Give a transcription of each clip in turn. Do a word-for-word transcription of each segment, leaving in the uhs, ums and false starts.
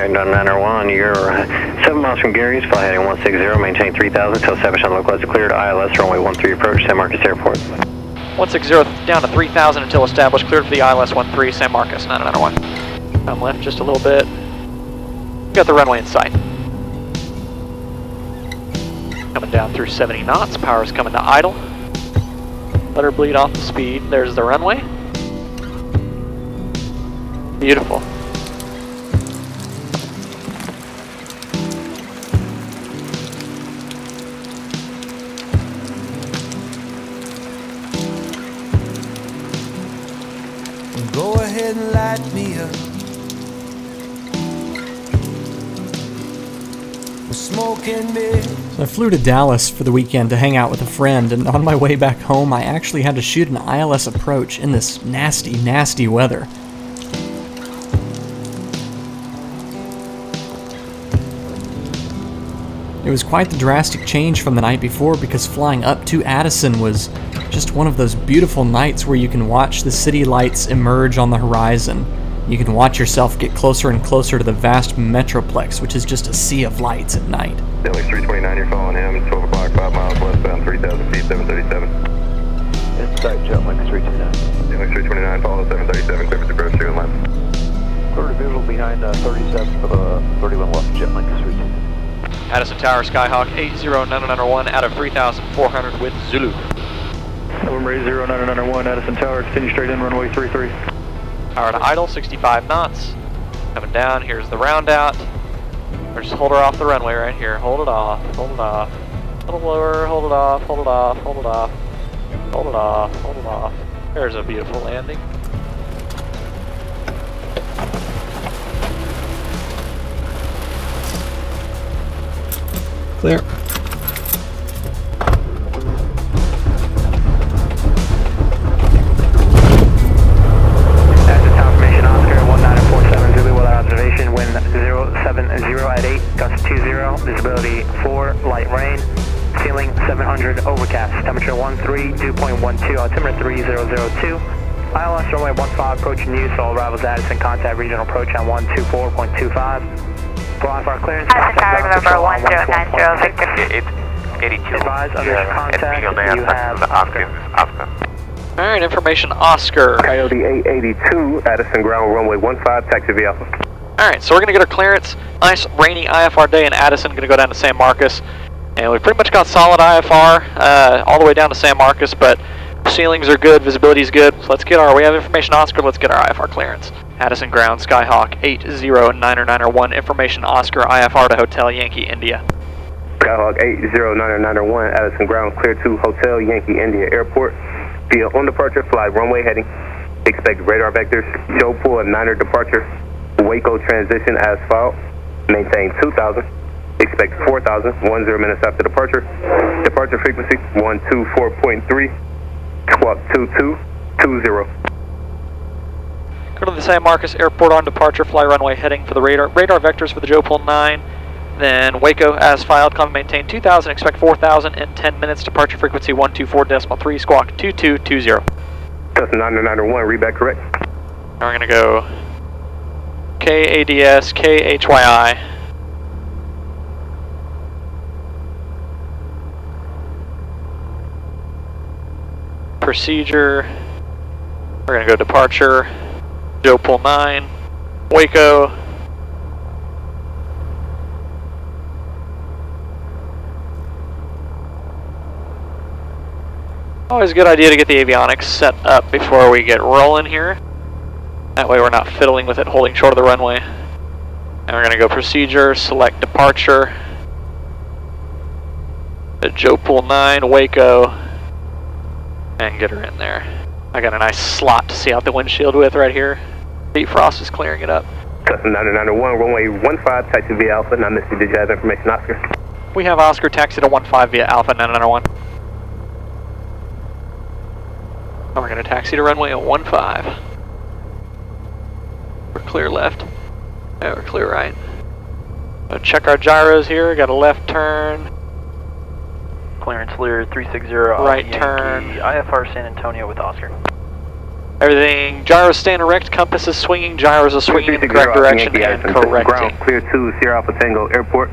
Skyhawk nine nine zero one, you're seven miles from Gary's, fly heading one six zero, maintain three thousand, till seven on localized cleared, I L S runway one three approach, San Marcos Airport. one six zero down to three thousand until established, cleared for the I L S one three, San Marcos nine nine zero one. Come left just a little bit. Got the runway in sight. Coming down through seventy knots, power's coming to idle. Let her bleed off the speed, there's the runway. Beautiful. Go ahead and light me up with smoke and mirrors. I flew to Dallas for the weekend to hang out with a friend, and on my way back home I actually had to shoot an I L S approach in this nasty, nasty weather. It was quite the drastic change from the night before, because flying up to Addison was just one of those beautiful nights where you can watch the city lights emerge on the horizon. You can watch yourself get closer and closer to the vast metroplex, which is just a sea of lights at night. Delhi three twenty-nine, you're following him, twelve o'clock, five miles westbound, three thousand feet, seven thirty-seven. Inside jet link three twenty-nine. Delhi three twenty-nine, follow seven thirty-seven, clear for the approach, two and left. Quarter to visual behind uh, thirty-seven for the thirty-one left, jet link three twenty-nine. Addison Tower, Skyhawk eight zero nine nine one out of three thousand four hundred with Zulu. November eight zero nine nine one, Addison Tower, continue straight in, runway three three. Power to idle, sixty-five knots. Coming down, here's the round out. Or just hold her off the runway right here. Hold it off, hold it off. A little lower, hold it off, hold it off, hold it off. Hold it off, hold it off. There's a beautiful landing. Clear. two point one two, altimeter three zero zero two, I L S runway one five, approaching you, so arrivals Addison, contact regional approach on one two four point two five. For I F R clearance, Addison Tower, November one zero nine zero, Victor. eight eighty-two. Advise others yeah, contact, you have Oscar. Oscar. Alright, information Oscar. Coyote eight eighty-two, Addison ground runway one five, taxi V Alpha. Alright, so we're going to get our clearance. Nice rainy I F R day in Addison, going to go down to San Marcos. And we pretty much got solid I F R uh, all the way down to San Marcos, but ceilings are good, visibility is good. So let's get our, we have information Oscar, let's get our I F R clearance. Addison ground, Skyhawk eight zero nine nine one, information Oscar, I F R to Hotel Yankee, India. Skyhawk eight zero nine nine one, Addison ground, clear to Hotel Yankee, India Airport. Via on departure, fly runway heading. Expect radar vectors, show pull a niner departure. Waco transition as filed, maintain two thousand. Expect four thousand, ten minutes after departure. Departure frequency one two four point three, squawk two two two zero. Go to the San Marcos Airport on departure, fly runway heading for the radar. Radar vectors for the Joe Pull nine, then Waco as filed, come maintain two thousand, expect four thousand in ten minutes, departure frequency one two four point three, squawk two two two zero. Cessna nine nine zero one, read back correct. Now we're going to go K A D S, K H Y I. Procedure, we're going to go departure, Joe Pull nine, Waco, always a good idea to get the avionics set up before we get rolling here, that way we're not fiddling with it, holding short of the runway, and we're going to go procedure, select departure, Joe Pull nine, Waco, and get her in there. I got a nice slot to see out the windshield with right here. Defrost is clearing it up. Cessna nine nine zero one, runway one five, taxi via Alpha, now Misty, did you have information Oscar? We have Oscar, taxi to one five via Alpha nine nine zero one. And we're gonna taxi to runway at one five. We're clear left, yeah, we're clear right. We'll check our gyros here, got a left turn. Clearance clear three sixty. Right Yankee, turn. I F R San Antonio with Oscar. Everything, gyros stand erect, compass is swinging, gyros are swinging in the correct direction and correcting. Ground clear to Sierra Alpha Tango Airport,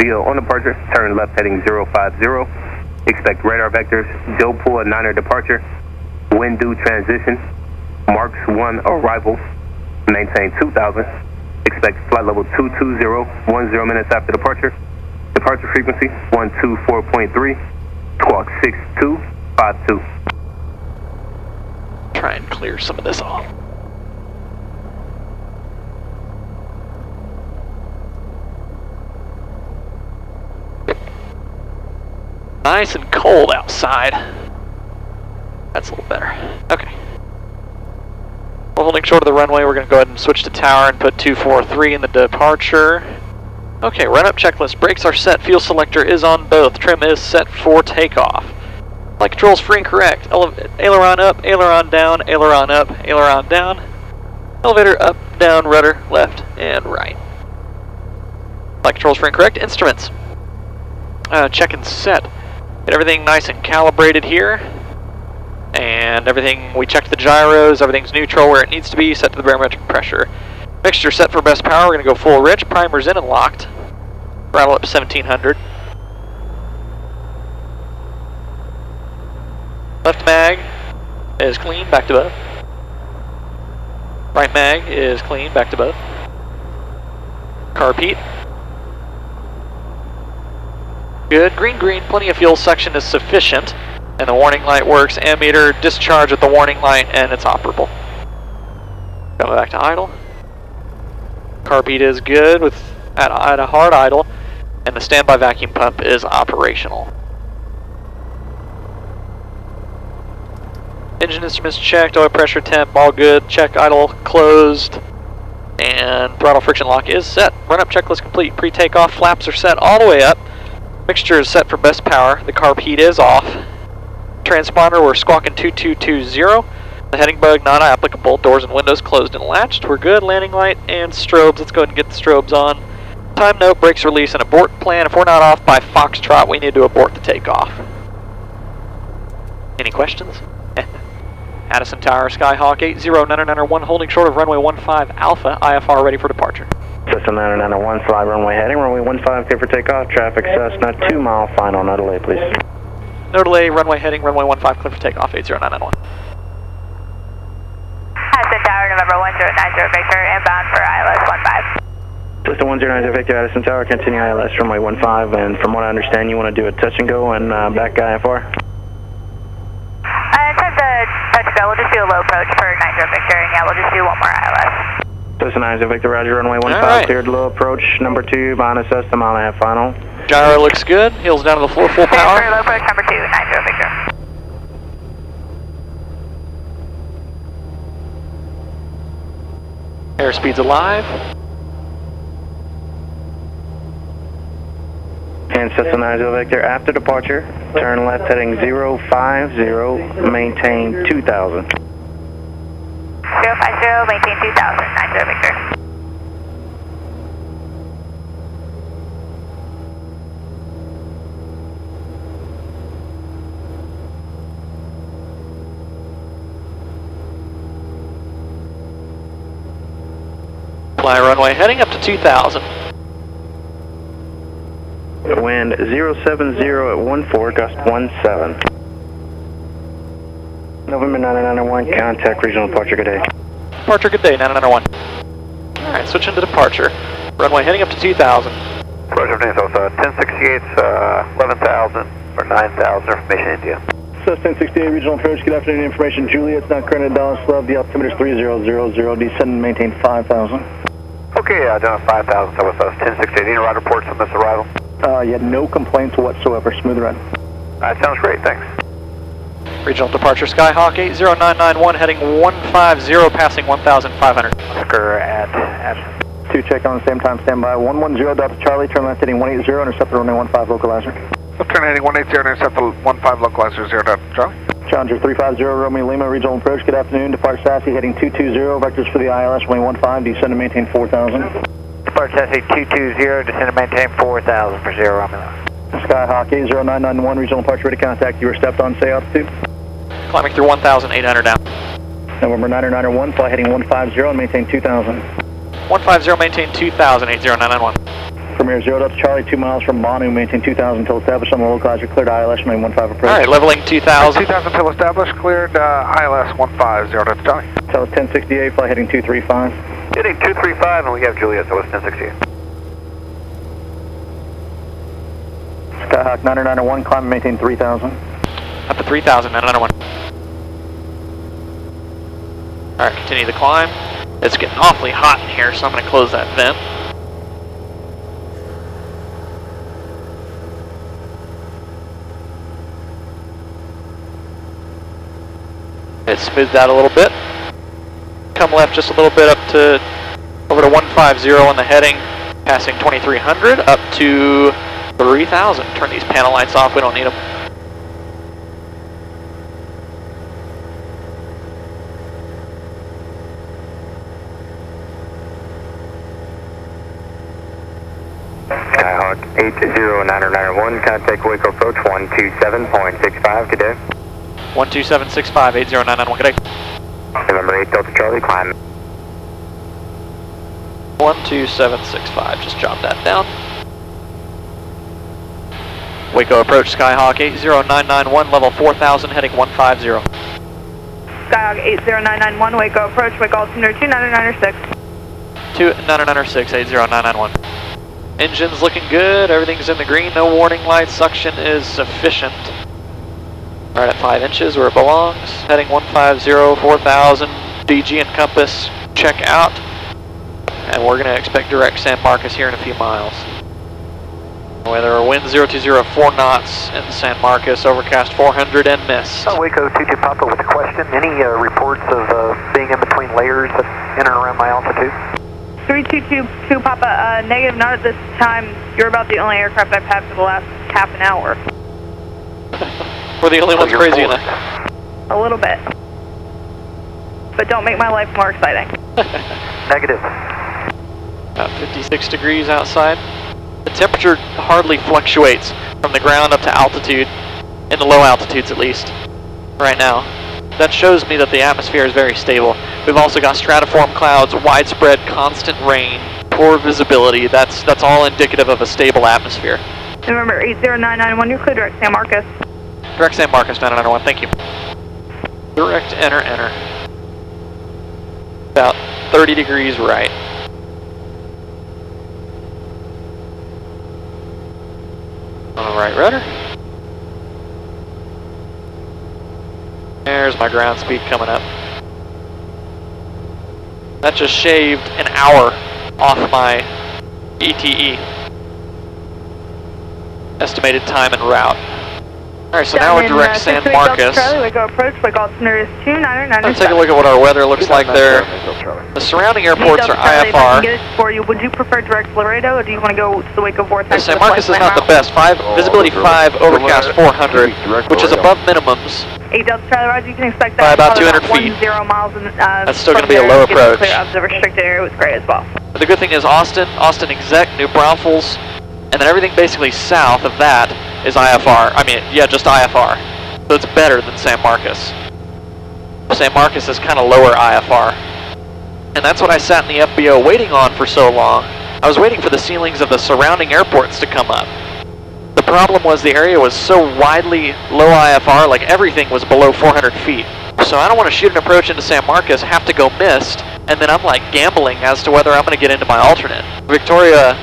V O on departure, turn left heading zero five zero, expect radar vectors, Joe Pool and Niner departure, wind due transition, marks one arrival, maintain two thousand, expect flight level two two zero, ten minutes after departure, departure frequency one two four point three, squawk six two five two. Try and clear some of this off. Nice and cold outside. That's a little better. Okay. We're holding short of the runway. We're going to go ahead and switch to tower and put two four three in the departure. Okay, run-up checklist. Brakes are set. Fuel selector is on both. Trim is set for takeoff. Flight controls free and correct. Ele- aileron up, aileron down, aileron up, aileron down. Elevator up, down, rudder, left, and right. Flight controls free and correct. Instruments. Uh, check and set. Get everything nice and calibrated here. And everything, we checked the gyros, everything's neutral where it needs to be, set to the barometric pressure. Mixture set for best power, we're going to go full rich, primers in and locked. Rattle up seventeen hundred. Left mag is clean, back to both. Right mag is clean, back to both. Carpet. Good, green green, plenty of fuel, suction is sufficient, and the warning light works. Ammeter, discharge with the warning light, and it's operable. Coming back to idle. Carpet is good with at, at a hard idle, and the standby vacuum pump is operational. Engine instruments checked, oil pressure temp, all good, check, idle, closed, and throttle friction lock is set. Run-up checklist complete, pre-takeoff flaps are set all the way up, mixture is set for best power, the carb heat is off, transponder we're squawking two two two zero, the heading bug not applicable, doors and windows closed and latched, we're good, landing light and strobes, let's go ahead and get the strobes on. Time note, brakes release and abort plan, if we're not off by Foxtrot we need to abort the takeoff. Any questions? Addison Tower, Skyhawk eight zero nine nine one, holding short of runway fifteen Alpha, I F R ready for departure. Cessna nine zero nine nine one, fly runway heading, runway fifteen, clear for takeoff, traffic Cessna, two mile final, no delay please. No delay, runway heading, runway fifteen, clear for takeoff, eight zero nine nine one. Addison Tower, November one zero nine zero Victor, inbound for I L S fifteen. Cessna one zero nine zero Victor, Addison Tower, continue I L S runway fifteen, and from what I understand you want to do a touch and go and uh, back I F R? Touch-go, we'll just do a low approach for nine zero Victor, and yeah, we'll just do one more I L S. Cessna nine zero Victor, roger, runway fifteen, right. Cleared low approach, number two, minus us, the mile and a half final. Gyro looks good, heels down to the floor, full power. Clear for low approach, number two, nine zero Victor. Airspeed's alive. And Cessna nine zero Victor, after departure, turn left heading zero five zero, maintain two thousand. zero five zero, maintain two thousand, nine zero Victor. Fly runway heading up to two thousand. Wind zero seven zero at fourteen, gust one seven. November nine zero nine one, contact regional departure, good day. Departure, good day, nine zero nine one. Alright, switching to departure. Runway heading up to two thousand. Roger, uh, ten sixty-eight, uh, eleven thousand, or nine thousand, information India. So ten sixty-eight, regional approach, good afternoon, information Juliet's not current at Dallas, love, the altimeter's three zero zero zero, descend and maintain five thousand. Okay, uh, done five thousand, so with us, ten sixty-eight, any ride reports on this arrival? Uh, you had no complaints whatsoever. Smooth run. That sounds great, thanks. Regional departure Skyhawk eight zero nine nine one, heading one five zero, passing one thousand five hundred. Oscar at Addison. Two check on the same time, stand by. one one zero, Delta Charlie, turn left heading one eight zero, intercept the runway fifteen, localizer. Turn heading one eight zero, intercept the fifteen, localizer, zero Delta Charlie. Challenger three five zero, Romeo Lima, regional approach, good afternoon, depart Sassy, heading two two zero, vectors for the I L S, runway fifteen, descend and maintain four thousand. Depart Sassy two two zero, descend and maintain four thousand for zero Romulus. Skyhawk eight zero nine nine one, regional departure ready to contact. You were stepped on, say altitude. Climbing through one thousand eight hundred now. November nine oh nine oh one, fly heading one five zero and maintain two thousand. one five zero, maintain two thousand, eight zero nine nine one. Premier zero to Charlie, two miles from Manu, maintain two thousand until established on the localizer, you're cleared I L S, main one five approach. Alright, leveling two thousand. two thousand until established, cleared uh, I L S one five zero to Charlie. Tell us ten sixty-eight, fly heading two three five. Heading two three five, and we have Juliet, so it's ten sixty-eight. Skyhawk nine oh nine oh one, climb and maintain three thousand. Up to three thousand, nine oh nine oh one. Alright, continue the climb. It's getting awfully hot in here, so I'm going to close that vent. It smoothed out a little bit. Come left just a little bit up to, over to one five zero on the heading, passing twenty-three hundred, up to three thousand. Turn these panel lights off, we don't need them. Skyhawk eight zero nine nine one, contact Waco approach one two seven point six five, good day. one two seven six five, eight zero nine nine one, good day. November eight Delta Charlie, climb. one two seven six five, just jot that down. Waco approach Skyhawk eight zero nine nine one, level four thousand, heading one five zero. Skyhawk eight zero nine nine one, Waco approach, Waco altimeter two nine nine six. two nine nine six, eight zero nine nine one. Engine's looking good, everything's in the green, no warning lights, suction is sufficient. Right at five inches where it belongs, heading one five zero, four thousand, D G and compass, check out. And we're going to expect direct San Marcos here in a few miles. There are winds zero two zero four knots in San Marcos, overcast four hundred and mist. Uh, Waco two two Papa with a question. Any uh, reports of uh, being in between layers in and around my altitude? three two two two Papa, uh, negative, not at this time. You're about the only aircraft I've had for the last half an hour. We're the only so ones crazy enough. A little bit. But don't make my life more exciting. Negative. About fifty-six degrees outside. The temperature hardly fluctuates from the ground up to altitude, in the low altitudes at least, right now. That shows me that the atmosphere is very stable. We've also got stratiform clouds, widespread constant rain, poor visibility. That's that's all indicative of a stable atmosphere. November eight zero nine nine one, you're clear direct San Marcos. Direct San Marcos nine nine one, thank you. Direct enter, enter. About thirty degrees right. On the right rudder. There's my ground speed coming up. That just shaved an hour off my E T E. Estimated time and route. Alright, so down now we're direct uh, San Marcos. Charlie, Waco approach, Waco altimeter is two nine nine nine. Let's take a look at what our weather looks like there. The surrounding airports are Charlie, I F R. If I can get it for you, would you prefer direct Laredo, or do you want to go to the Waco vortex? San Marcos is not the best. Five, visibility five, overcast four hundred, which is above minimums. eight Delta Charlie, Roger, you can expect that. By about two hundred feet. Zero miles in, uh, that's still going to be a low approach. Clear of the restricted area was great as well. But the good thing is Austin, Austin exec, New Braunfels, and then everything basically south of that is I F R. I mean, yeah, just I F R. So it's better than San Marcos. San Marcos is kind of lower I F R. And that's what I sat in the F B O waiting on for so long. I was waiting for the ceilings of the surrounding airports to come up. The problem was the area was so widely low I F R, like everything was below four hundred feet. So I don't want to shoot an approach into San Marcos, have to go missed, and then I'm like gambling as to whether I'm going to get into my alternate. Victoria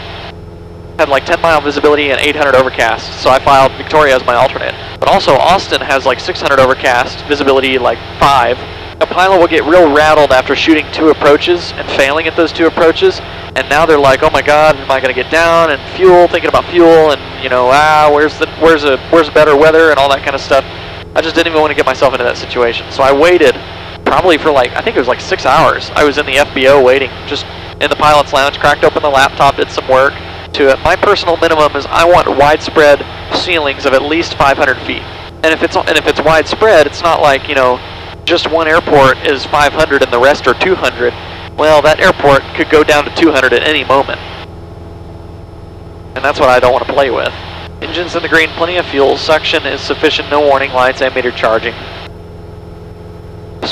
had like ten mile visibility and eight hundred overcast, so I filed Victoria as my alternate. But also Austin has like six hundred overcast, visibility like five. A pilot will get real rattled after shooting two approaches and failing at those two approaches, and now they're like, oh my god, am I going to get down, and fuel, thinking about fuel, and you know, ah, where's the where's a where's better weather and all that kind of stuff. I just didn't even want to get myself into that situation, so I waited probably for like, I think it was like six hours. I was in the F B O waiting, just in the pilot's lounge, cracked open the laptop, did some work to it. My personal minimum is I want widespread ceilings of at least five hundred feet. And if it's and if it's widespread, it's not like, you know, just one airport is five hundred and the rest are two hundred. Well, that airport could go down to two hundred at any moment. And that's what I don't want to play with. Engines in the green, plenty of fuel, suction is sufficient, no warning lights, ammeter charging.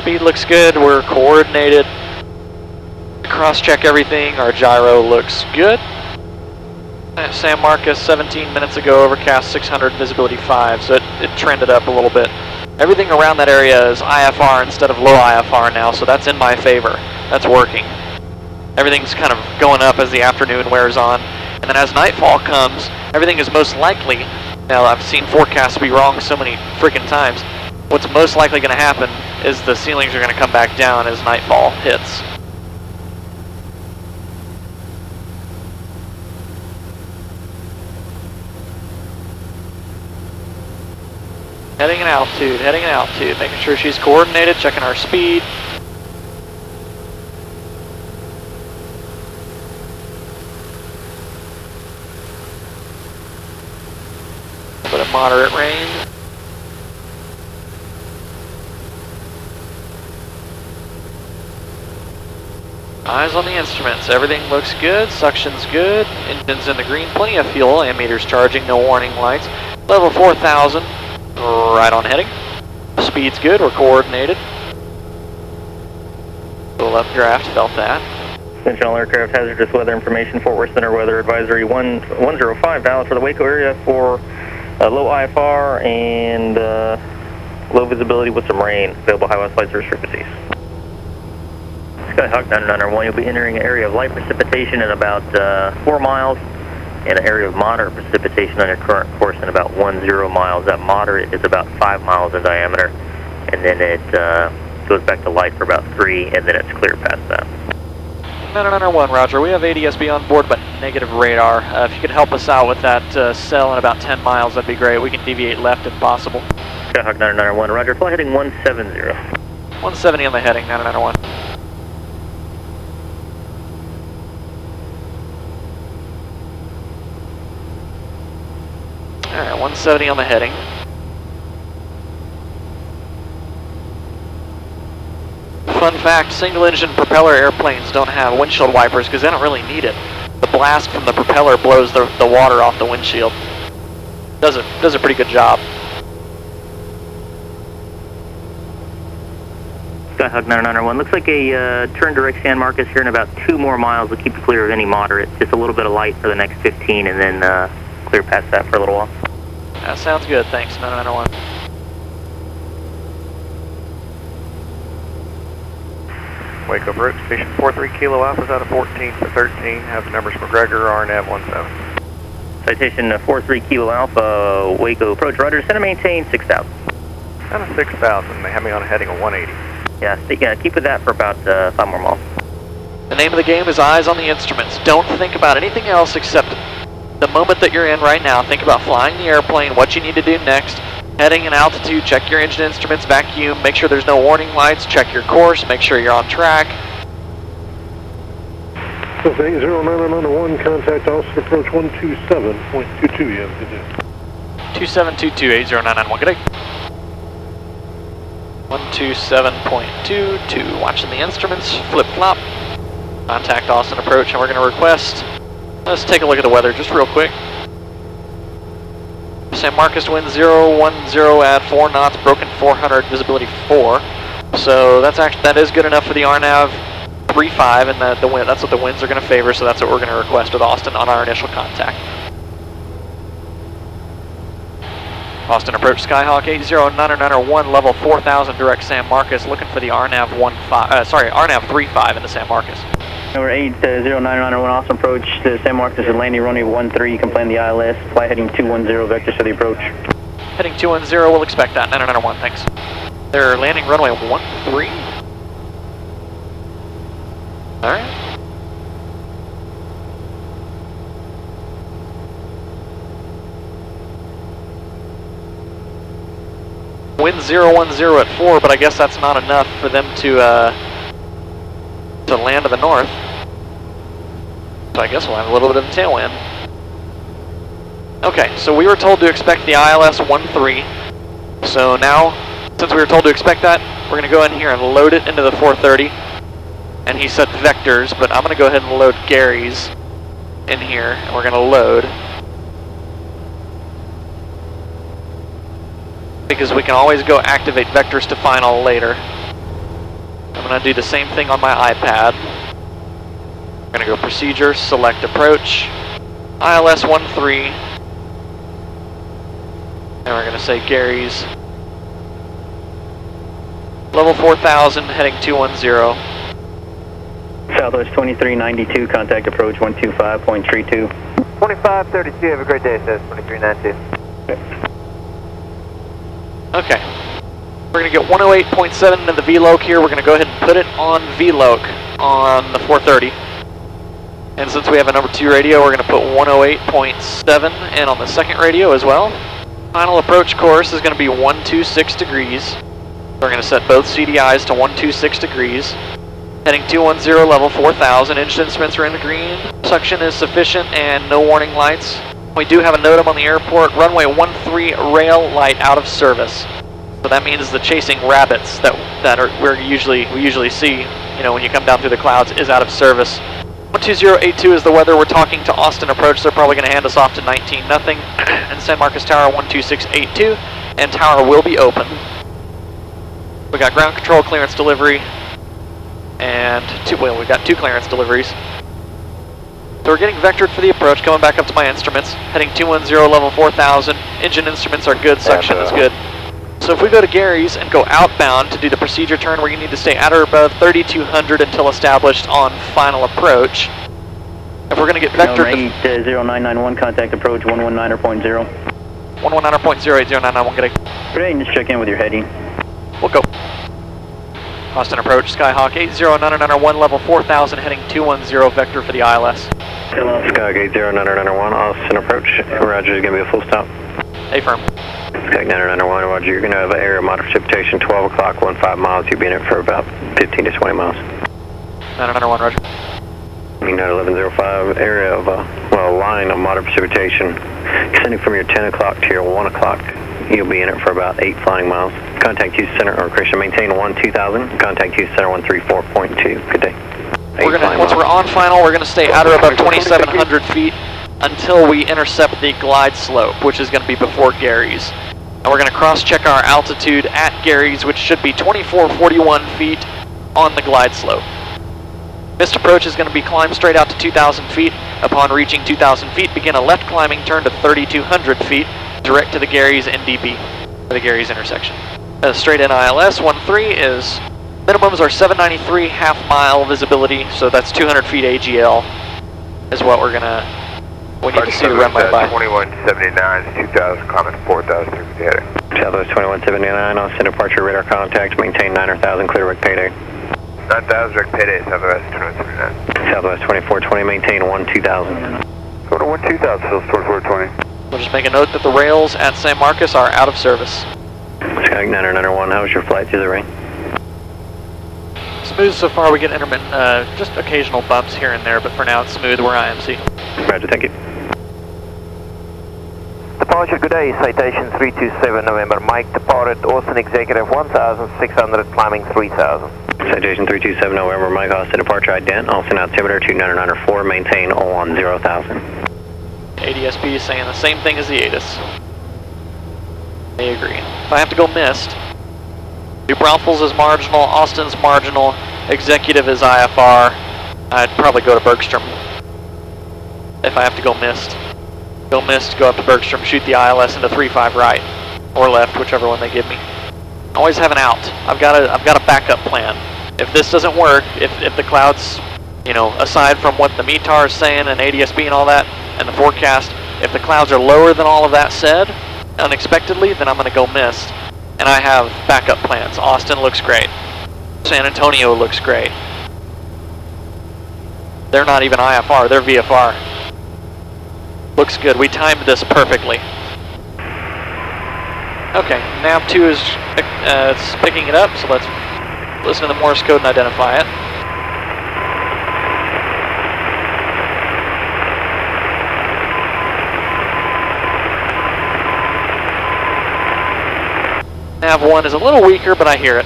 speed looks good, we're coordinated. Cross-check everything, our gyro looks good. At San Marcos, seventeen minutes ago, overcast six hundred, visibility five, so it, it trended up a little bit. Everything around that area is I F R instead of low I F R now, so that's in my favor. That's working. Everything's kind of going up as the afternoon wears on. And then as nightfall comes, everything is most likely, now I've seen forecasts be wrong so many freaking times, what's most likely going to happen is the ceilings are going to come back down as nightfall hits. Heading in altitude, heading in altitude, making sure she's coordinated, checking our speed. But a moderate rain. Eyes on the instruments, everything looks good, suction's good, engine's in the green, plenty of fuel, ammeters charging, no warning lights. Level four thousand. Right on heading. Speed's good, we're coordinated. Little updraft, felt that. Central Aircraft Hazardous Weather Information, Fort Worth Center Weather Advisory one one zero five, valid for the Waco area for uh, low I F R and uh, low visibility with some rain. Available high-west lights or frequencies. Skyhawk nine nine one, you'll be entering an area of light precipitation in about uh, four miles. In an area of moderate precipitation on your current course in about ten miles. That moderate is about five miles in diameter, and then it uh, goes back to light for about three, and then it's clear past that. nine nine one, roger. We have A D S B on board, but negative radar. Uh, if you could help us out with that uh, cell in about ten miles, that'd be great. We can deviate left if possible. Skyhawk nine nine one, roger. Fly heading one seventy. one seventy on the heading, nine nine one. Alright, one seventy on the heading. Fun fact, single engine propeller airplanes don't have windshield wipers because they don't really need it. The blast from the propeller blows the, the water off the windshield. Does a, does a pretty good job. Skyhawk nine nine one, looks like a uh, turn direct San Marcos here in about two more miles. We'll keep you clear of any moderate. Just a little bit of light for the next fifteen and then uh, clear past that for a little while. That sounds good, thanks, nine nine one. Waco Brute, station four three Kilo Alpha's out of fourteen for thirteen, have the numbers McGregor, R N A V seventeen. Citation four three Kilo Alpha, Waco approach, roger, center maintain six thousand. Out of six thousand, they have me on a heading of one eighty. Yeah, so yeah, keep with that for about uh, five more miles. The name of the game is eyes on the instruments. Don't think about anything else except the moment that you're in right now. Think about flying the airplane, what you need to do next, heading and altitude, check your engine instruments, vacuum, make sure there's no warning lights, check your course, make sure you're on track. That's eight zero nine nine one, contact Austin approach one two seven point two two, you have to do. two seven two two, eight zero nine nine one, good day. one two seven point two two, watching the instruments, flip-flop, contact Austin approach, and we're going to request. Let's take a look at the weather just real quick. San Marcos wind zero one zero at four knots, broken four hundred, visibility four. So that's actually, that is good enough for the R N A V three five, and the, the wind, that's what the winds are going to favor, so that's what we're going to request with Austin on our initial contact. Austin approach Skyhawk eight zero nine nine one, level four thousand, direct San Marcos, looking for the R N A V one five, uh, sorry, R N A V three five in the San Marcos. Number eight zero nine nine one, Austin approach to San Marcos Atlantic, runway one three, you can plan the I L S, fly heading two one zero, vectors for the approach. Heading two one zero, we'll expect that, nine zero nine one, thanks. They're landing runway one three. Alright. Wind zero one zero at four, but I guess that's not enough for them to, uh, to land to the north, so I guess we'll have a little bit of a tailwind. Okay, so we were told to expect the I L S one three, so now, since we were told to expect that, we're going to go in here and load it into the four thirty, and he said vectors, but I'm going to go ahead and load Gary's in here, and we're going to load, because we can always go activate vectors to final later. I'm going to do the same thing on my iPad. I'm going to go procedure, select approach, I L S one three, and we're going to say Gary's level four thousand, heading two one zero. Southwest twenty-three ninety-two, contact approach one two five point three two. twenty-five thirty-two, have a great day, says twenty-three ninety-two. Okay. Okay. We're going to get one oh eight point seven in the V L O C here. We're going to go ahead and put it on V L O C on the four thirty. And since we have a number two radio, we're going to put one oh eight point seven and on the second radio as well. Final approach course is going to be one two six degrees. We're going to set both C D Is to one two six degrees. Heading two one zero, level four thousand, engine instruments are in the green. Suction is sufficient and no warning lights. We do have a NOTAM on the airport, runway one three rail light out of service. So that means the chasing rabbits that that are we're usually we usually see, you know, when you come down through the clouds is out of service. one two zero eight two is the weather. We're talking to Austin approach. They're probably going to hand us off to nineteen nothing. And San Marcos Tower one two six eight two, and tower will be open. We got ground control clearance delivery. And two, well, we've got two clearance deliveries. So we're getting vectored for the approach, coming back up to my instruments. Heading two one zero, level four thousand. Engine instruments are good, suction is good. So if we go to Gary's and go outbound to do the procedure turn, we're gonna need to stay at or above thirty-two hundred until established on final approach. If we're gonna get vectored to zero nine nine one, contact approach one one nine point zero. one one nine point zero eight zero nine nine one, good day. Good day, and just check in with your heading. We'll go. Austin approach, Skyhawk eight zero nine nine one, level four thousand, heading two one zero, vector for the I L S. Skyhawk eight zero nine nine one, Austin approach, roger, is going to be a full stop. A-firm. Skyhawk nine zero nine nine one, roger, you're going to have an area modification twelve o'clock, fifteen miles, you'll be in it for about fifteen to twenty miles. nine zero nine nine one, roger. You know, eleven zero five, area of, uh, well, line of modification, extending from your ten o'clock to your one o'clock. You'll be in it for about eight flying miles. Contact Houston Center or Christian, maintain one two thousand. Contact Houston Center one three four point two. Good day. We're gonna, once miles. We're on final, we're going to stay at or about twenty-seven hundred feet until we intercept the glide slope, which is going to be before Gary's. And we're going to cross-check our altitude at Gary's, which should be twenty-four forty-one feet on the glide slope. Missed approach is going to be climb straight out to two thousand feet. Upon reaching two thousand feet, begin a left climbing turn to thirty-two hundred feet. Direct to the Gary's N D B, for the Gary's intersection. Uh, straight in I L S, one three is, minimums are seven ninety-three, half mile visibility, so that's two hundred feet A G L is what we're gonna, we need to see the runway by. twenty-one seventy-nine, two thousand, climb at four thousand, heading. Southwest twenty-one seventy-nine, Austin departure radar contact, maintain nine thousand, clear direct payday. nine thousand, direct payday, Southwest twenty-one seventy-nine. Southwest twenty-four twenty, maintain one two thousand. Sort of one two thousand, still twenty-four twenty. We'll just make a note that the rails at San Marcos are out of service. Skyhawk nine zero nine one, how was your flight through the rain? Smooth so far. We get intermittent, uh, just occasional bumps here and there, but for now it's smooth. We're I M C. Roger, thank you. Departure, good day. Citation three two seven, November. Mike departed Austin Executive one thousand six hundred, climbing three thousand. Citation three two seven, November. Mike Austin departure, ident. Austin altimeter two nine nine four, maintain one zero thousand. A D S B is saying the same thing as the ATIS. They agree. If I have to go missed, New Braunfels is marginal, Austin's marginal, Executive is I F R. I'd probably go to Bergstrom if I have to go missed. Go missed, go up to Bergstrom, shoot the I L S into three five right or left, whichever one they give me. I always have an out. I've got a, I've got a backup plan. If this doesn't work, if, if the clouds, you know, aside from what the METAR is saying and A D S B and all that, and the forecast, if the clouds are lower than all of that said, unexpectedly, then I'm gonna go mist. And I have backup plans. Austin looks great. San Antonio looks great. They're not even I F R, they're V F R. Looks good, we timed this perfectly. Okay, N A V two is uh, it's picking it up, so let's listen to the Morse code and identify it. Nav one is a little weaker, but I hear it.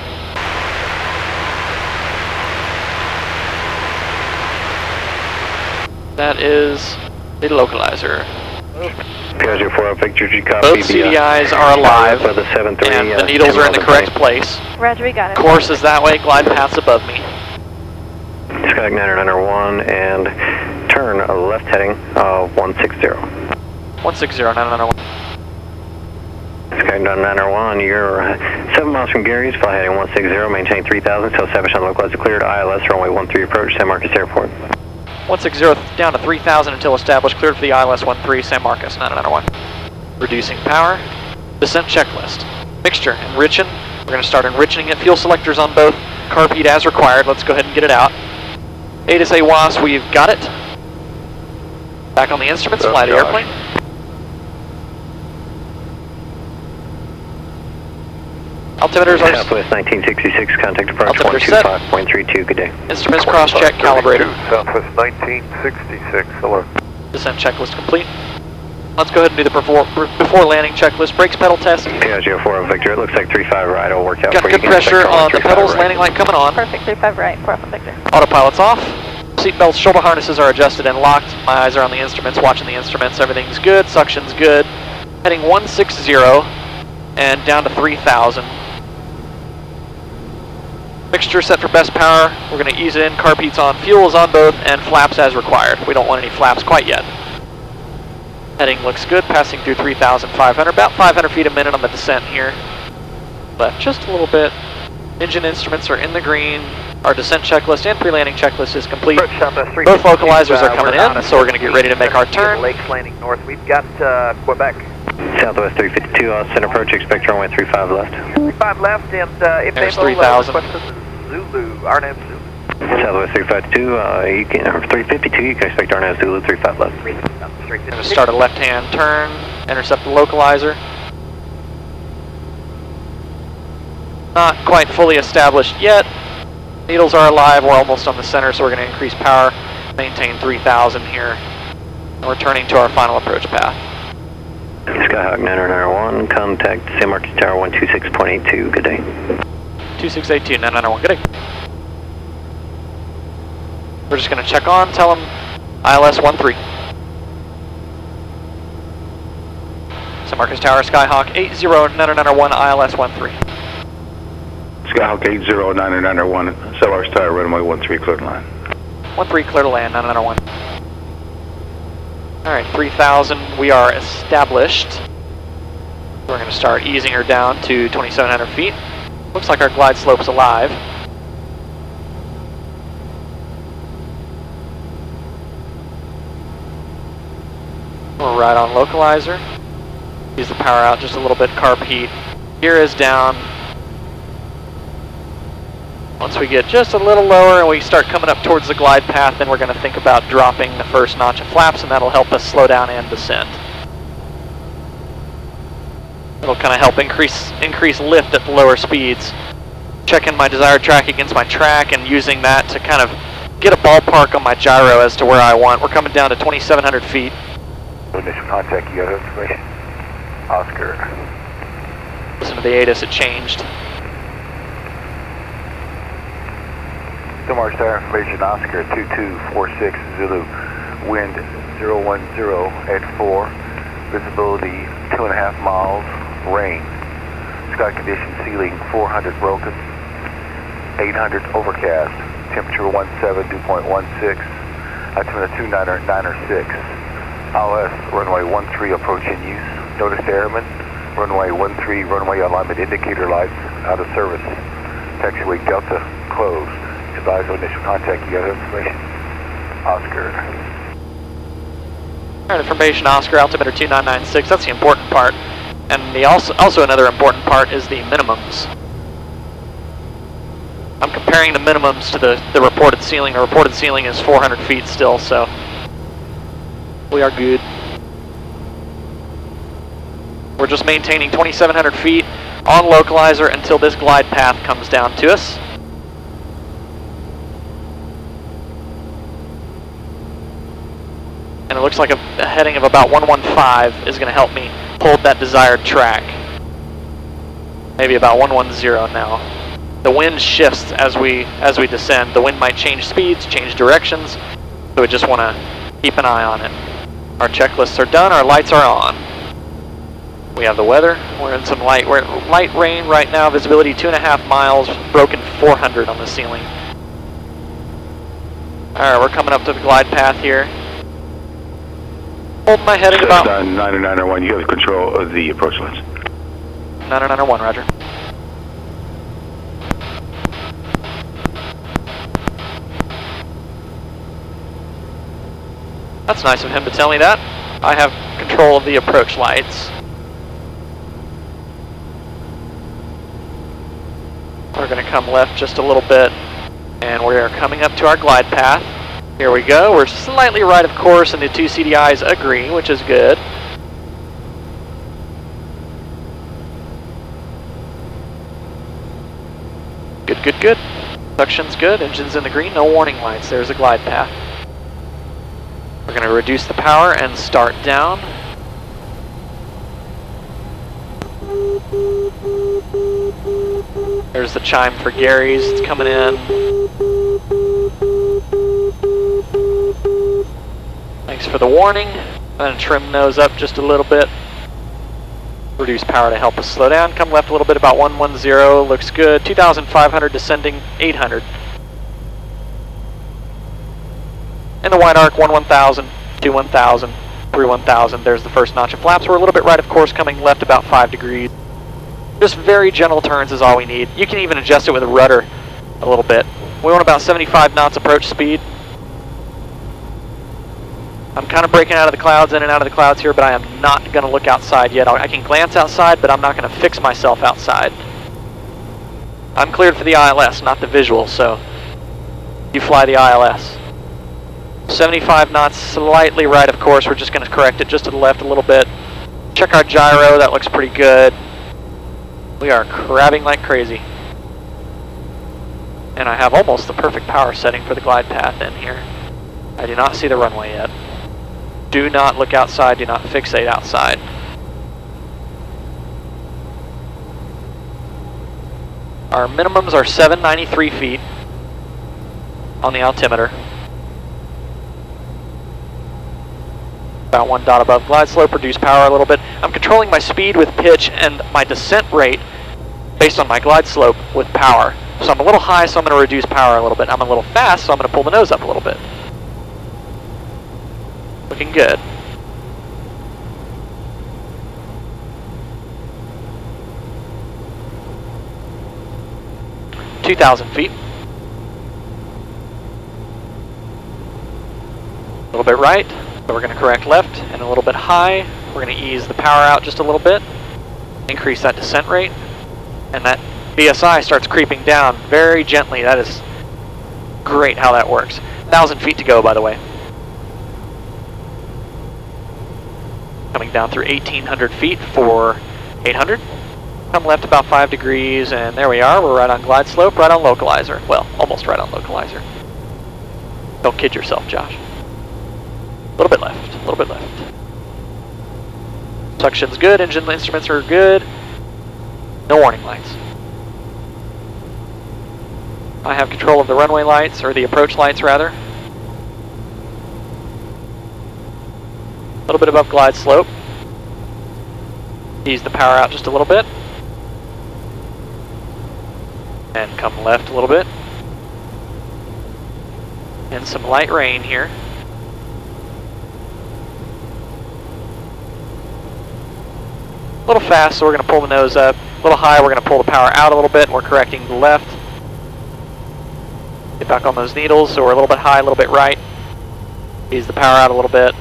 That is the localizer. zero zero four, Victor, you copy? Both C D Is are alive, and the needles are in the correct place. Roger, we got it. Course is that way, glide path's above me. Skyhawk nine zero nine zero one and turn left heading of one sixty. one sixty, nine zero nine zero one. Skyhawk nine zero nine zero one, you're seven miles from Gary's, fly heading one sixty, maintaining three thousand, so seven on localized cleared, I L S runway one three approach, San Marcos Airport. one sixty down to three thousand until established, cleared for the I L S one three, San Marcos, nine nine zero one. Reducing power, descent checklist. Mixture, enriching, we're going to start enriching it, fuel selectors on both, carpede as required, let's go ahead and get it out. ATIS A W A S, we've got it. Back on the instruments, oh, fly the airplane. Altimeters are Southwest nineteen sixty-six, contact approach one two five point three two, good day. Instruments cross-check, calibrated. Southwest nineteen sixty-six, hello. Descent checklist complete. Let's go ahead and do the before, before landing checklist. Brakes pedal test. P I zero four, Victor, it looks like three five right, it'll work out. Got for good you pressure on the pedals, right. Landing light coming on. Perfect, three five right, Bravo Victor. Autopilot's off. Seatbelts, shoulder harnesses are adjusted and locked. My eyes are on the instruments, watching the instruments. Everything's good, suction's good. Heading one sixty and down to three thousand. Mixture set for best power, we're going to ease it in, carpedes on, fuel is on both, and flaps as required. We don't want any flaps quite yet. Heading looks good, passing through three thousand five hundred, about five hundred feet a minute on the descent here. Left just a little bit. Engine instruments are in the green. Our descent checklist and pre-landing checklist is complete. Both localizers are coming in, so we're going to get ready to make our turn. Lakes landing north, we've got uh, Quebec. Southwest three fifty-two, Austin approach, expect runway thirty-five left. thirty-five left, and uh, if there's three thousand. Zulu, R N A V Zulu. Southwest three fifty-two, uh, you can, or three fifty-two, you can expect R N A V Zulu three five left. I'm going to start a left-hand turn, intercept the localizer. Not quite fully established yet. Needles are alive, we're almost on the center, so we're going to increase power, maintain three thousand here. And we're turning to our final approach path. Skyhawk nine zero nine zero one, contact San Marcos Tower one two six point eight two, good day. two six eight two, nine nine zero one, good day. We're just going to check on, tell them I L S one three. San Marcos Tower, Skyhawk eight zero nine zero nine one, I L S one three. Skyhawk eight zero nine zero nine one, San Marcos Tower, runway one three, clear to land. one three, clear to land, nine nine zero one. Alright, three thousand, we are established. We're going to start easing her down to twenty-seven hundred feet. Looks like our glide slope's alive. We're right on localizer. Use the power out just a little bit, carb heat. Gear is down. Once we get just a little lower and we start coming up towards the glide path, then we're going to think about dropping the first notch of flaps, and that'll help us slow down and descend. It'll kind of help increase increase lift at the lower speeds. Checking my desired track against my track and using that to kind of get a ballpark on my gyro as to where I want. We're coming down to twenty-seven hundred feet. Initial contact, you have information. Oscar. Listen to the ATIS, it changed. San Marcos Tower information, Oscar two two four six Zulu, wind zero one zero at four, visibility two and a half miles. Rain. Sky condition, ceiling four hundred broken, eight hundred overcast, temperature seventeen, dew point sixteen, altimeter two nine nine six, I L S runway one three approach in use, notice airman, runway one three, runway alignment indicator lights out of service, taxiway delta closed, advise on initial contact, you have information, Oscar. All right, information Oscar, altimeter two nine nine six, that's the important part. And the also, also another important part is the minimums. I'm comparing the minimums to the, the reported ceiling. The reported ceiling is four hundred feet still, so we are good. We're just maintaining twenty-seven hundred feet on localizer until this glide path comes down to us. And it looks like a, a heading of about one one five is going to help me hold that desired track. Maybe about one one zero now. The wind shifts as we as we descend. The wind might change speeds, change directions, so we just want to keep an eye on it. Our checklists are done, our lights are on. We have the weather, we're in some light, we're in light rain right now, visibility two and a half miles, broken four hundred on the ceiling. Alright, we're coming up to the glide path here. Hold my head at about... nine oh nine oh one, you have control of the approach lens. nine oh nine oh one, roger. That's nice of him to tell me that. I have control of the approach lights. We're going to come left just a little bit, and we are coming up to our glide path. Here we go. We're slightly right, of course, and the two C D Is agree, which is good. Good, good, good. Suction's good. Engine's in the green. No warning lights. There's a glide path. We're going to reduce the power and start down. There's the chime for Gary's, it's coming in. Thanks for the warning. I'm going to trim those up just a little bit. Reduce power to help us slow down. Come left a little bit, about one ten, looks good. two thousand five hundred descending, eight hundred. In the wide arc, one one thousand, two one thousand, three one thousand, there's the first notch of flaps. We're a little bit right, of course, coming left about five degrees. Just very gentle turns is all we need. You can even adjust it with a rudder a little bit. We want about seventy-five knots approach speed. I'm kind of breaking out of the clouds, in and out of the clouds here, but I am not going to look outside yet. I can glance outside, but I'm not going to fix myself outside. I'm cleared for the I L S, not the visual, so you fly the I L S. seventy-five knots, slightly right, of course. We're just going to correct it just to the left a little bit. Check our gyro, that looks pretty good. We are crabbing like crazy. And I have almost the perfect power setting for the glide path in here. I do not see the runway yet. Do not look outside, do not fixate outside. Our minimums are seven ninety-three feet on the altimeter. About one dot above glide slope, reduce power a little bit. I'm controlling my speed with pitch and my descent rate based on my glide slope with power. So I'm a little high, so I'm going to reduce power a little bit. I'm a little fast, so I'm going to pull the nose up a little bit. Looking good. two thousand feet. A little bit right. So we're going to correct left and a little bit high. We're going to ease the power out just a little bit, increase that descent rate, and that V S I starts creeping down very gently. That is great how that works. one thousand feet to go, by the way. Coming down through eighteen hundred feet for eight hundred. Come left about five degrees, and there we are. We're right on glide slope, right on localizer. Well, almost right on localizer. Don't kid yourself, Josh. A little bit left, a little bit left. Suction's good, engine instruments are good. No warning lights. I have control of the runway lights, or the approach lights rather. A little bit above glide slope. Ease the power out just a little bit. And come left a little bit. And some light rain here. A little fast, so we're going to pull the nose up. A little high, we're going to pull the power out a little bit. We're correcting the left. Get back on those needles, so we're a little bit high, a little bit right. Ease the power out a little bit.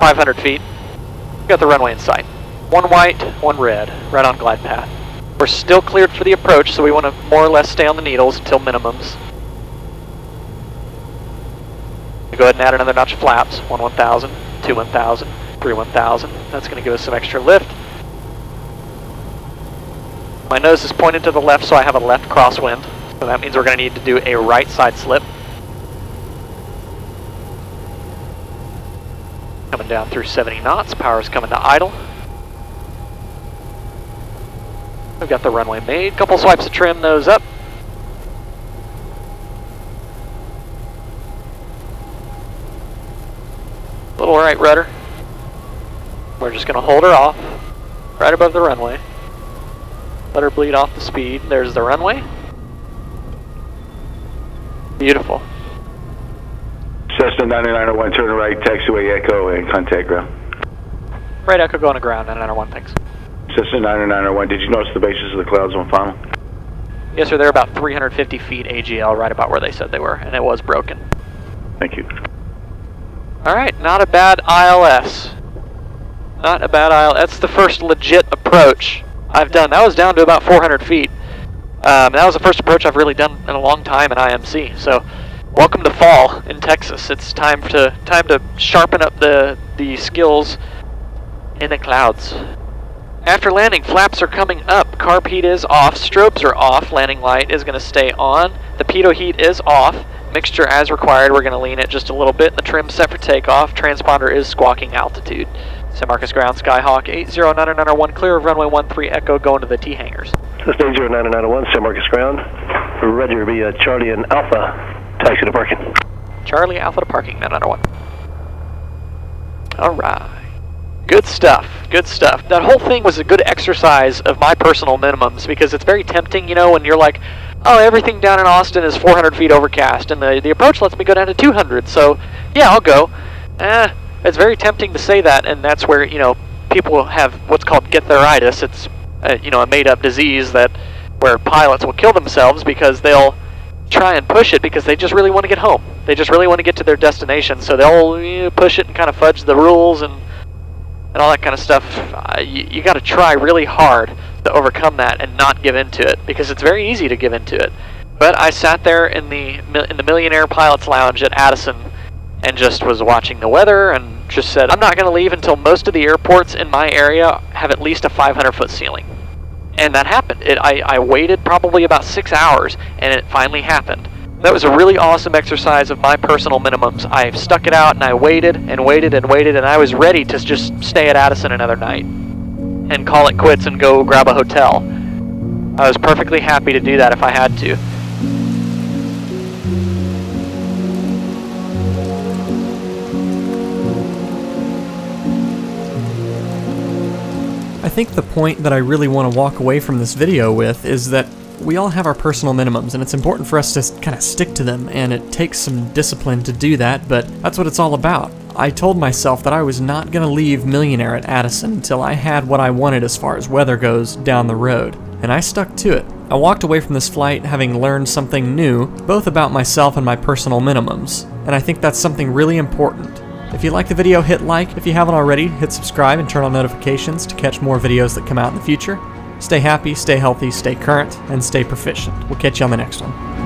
five hundred feet. We've got the runway in sight. One white, one red, right on glide path. We're still cleared for the approach, so we want to more or less stay on the needles until minimums. Go ahead and add another notch of flaps, one one thousand, two one thousand, three one thousand. That's going to give us some extra lift. My nose is pointed to the left, so I have a left crosswind. So that means we're going to need to do a right side slip. Coming down through seventy knots, power's coming to idle. We've got the runway made. Couple swipes to trim those up. little right rudder. We're just gonna hold her off, right above the runway. Let her bleed off the speed. There's the runway. Beautiful. Cessna ninety-nine oh one, turn right, taxiway Echo, and contact ground. Right Echo, going to ground, ninety-nine oh one, thanks. Cessna ninety-nine oh one, did you notice the bases of the clouds on final? Yes sir, they're about three hundred fifty feet A G L, right about where they said they were, and it was broken. Thank you. Alright, not a bad I L S. Not a bad I L S. That's the first legit approach I've done. That was down to about four hundred feet. Um, that was the first approach I've really done in a long time in I M C. So, welcome to fall in Texas. It's time to time to sharpen up the the skills in the clouds. After landing, flaps are coming up. Carb heat is off. Strobes are off. Landing light is going to stay on. The pitot heat is off. Mixture as required. We're going to lean it just a little bit. The trim set for takeoff. Transponder is squawking altitude. San Marcos ground, Skyhawk eight zero nine nine one, clear of runway one three Echo, going to the T hangars. This is eight zero nine nine one, San Marcos ground. Ready to be a Charlie and Alpha, taxi to parking. Charlie Alpha to parking, nine nine one. Alright. Good stuff, good stuff. That whole thing was a good exercise of my personal minimums, because it's very tempting, you know, when you're like, oh, everything down in Austin is four hundred feet overcast, and the, the approach lets me go down to two hundred, so yeah, I'll go. Eh. It's very tempting to say that, and that's where, you know, people have what's called get their itis. It's a, you know, a made-up disease that where pilots will kill themselves because they'll try and push it because they just really want to get home. They just really want to get to their destination, so they'll, you know, push it and kind of fudge the rules and and all that kind of stuff. Uh, you you got to try really hard to overcome that and not give into it, because it's very easy to give into it. But I sat there in the in the Millionaire Pilots Lounge at Addison and just was watching the weather and just said, I'm not going to leave until most of the airports in my area have at least a five hundred foot ceiling. And that happened. It, I, I waited probably about six hours and it finally happened. That was a really awesome exercise of my personal minimums. I stuck it out and I waited and waited and waited, and I was ready to just stay at Addison another night and call it quits and go grab a hotel. I was perfectly happy to do that if I had to. I think the point that I really want to walk away from this video with is that we all have our personal minimums, and it's important for us to kind of stick to them, and it takes some discipline to do that, but that's what it's all about. I told myself that I was not going to leave Millionaire at Addison until I had what I wanted as far as weather goes down the road, and I stuck to it. I walked away from this flight having learned something new, both about myself and my personal minimums, and I think that's something really important. If you like the video, hit like. If you haven't already, hit subscribe and turn on notifications to catch more videos that come out in the future. Stay happy, stay healthy, stay current, and stay proficient. We'll catch you on the next one.